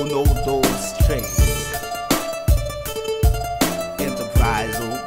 uno, dos, tres. Enterprisal.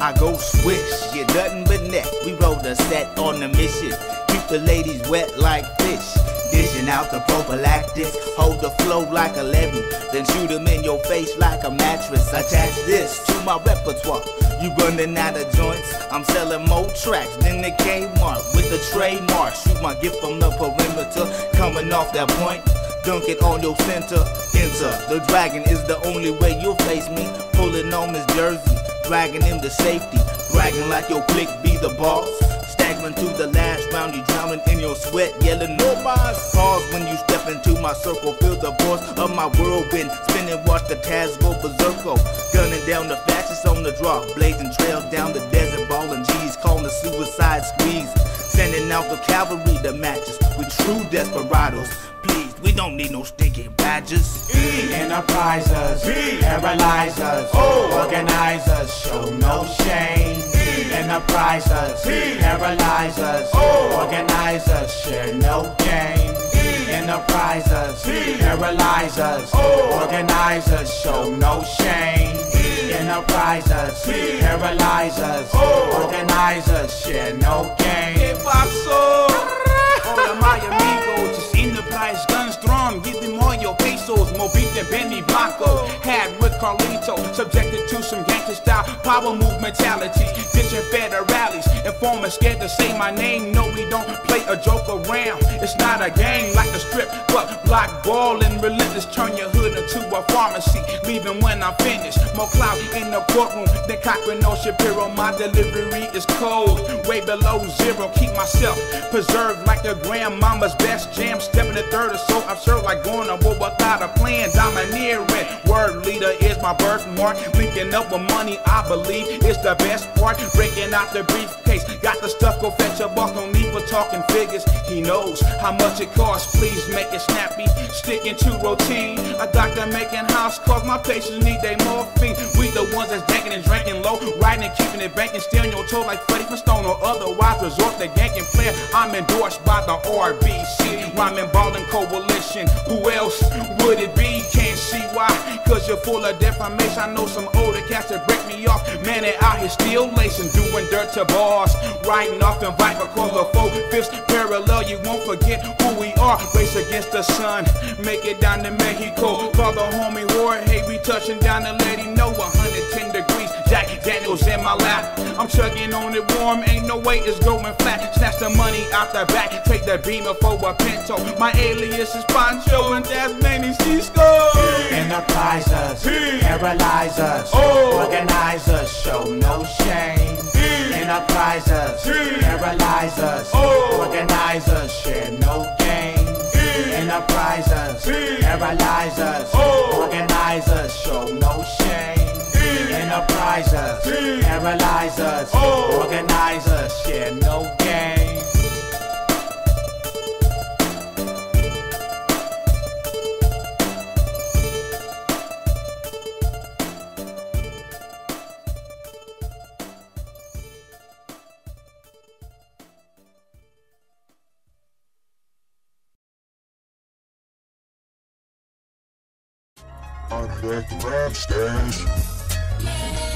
I go swish, you nothing but neck. We rode a set on the mission. Keep the ladies wet like fish. Dishing out the prophylactics, hold the flow like a levy, then shoot them in your face like a mattress. Attach this to my repertoire. You running out of joints, I'm selling more tracks than the Kmart with the trademark. Shoot my gift from the perimeter, coming off that point, dunk it on your center. Enter, the dragon is the only way you'll face me. Pulling on his jersey, dragging him to safety, bragging like your clique be the boss. Staggering through the last round, you drowning in your sweat, yelling no boss. Pause when you step into my circle, feel the force of my whirlwind, spinning, watch the Taz go berserko, gunning down the fascists on the drop, blazing trails down the desert, balling G's, calling the suicide squeeze, sending out the cavalry to matches with true desperados. Please, we don't need no stinking badges. E, enterprisers, B, paralyzers, O, organizers, show no shame. Enterprisers, paralyzers, O, organizers, share no game. Enterprisers, paralyzers, O, organizers, show no shame. Enterprisers, paralyzers, O, organizers, share no game. Que paso? Hola, my amigos, it's Enterprise guns drawn, give them all your pesos. More beat than Benny Blanco had with Carlito, subjected to some gangster style power move mentalities, ditching federales. Informers scared to say my name. No, we don't play a joke around. It's not a game like a strip, but block ball and relentless. Turn your hood into a pharmacy, leaving when I'm finished. More clout in the courtroom than Cochran or Shapiro. My delivery is cold, way below zero. Keep myself preserved like the grandmama's best jam. Stepping to third or so, I'm sure like going to war without a plan. Domineering, word leader is my birthmark. Linking up with money, I believe it's the best part. Breaking out the briefcase, got the stuff, go fetch your boss. No need for talking figures, he knows how much it costs. Please make it snappy, sticking to routine. A doctor making house calls, my patients need they morphine. We the ones that's decking and drinking low, riding and keeping it banking, stealing your toe like Freddie Pistone or otherwise resort to ganking player. I'm endorsed by the RBC, rhyming balling coalition. Who else would it be? Can't see why, cause you're full of defamation. I know some older cats that break me off, man, they out here still lacing, doing dirt to bars, riding off in Viper, cause the 4th, 5th parallel, you won't forget who we are. Race against the sun, make it down to Mexico, call the homie War, hey, we touching down to let him know. 110 degrees, Jack Daniels in my lap, I'm chugging on it warm, ain't no way it's going flat. Snatch the money out the back, take the beamer for a pinto. My alias is Poncho and that's Manny Cisco. Enterprisers, paralyzers, oh, organizers, show no shame. Enterprisers, paralyzers, oh, organizers, share no game. Enterprisers, paralyzers, oh, organizers, show no shame. Enterprisers, paralyzers, oh, organizers, share no game. On that rap stage.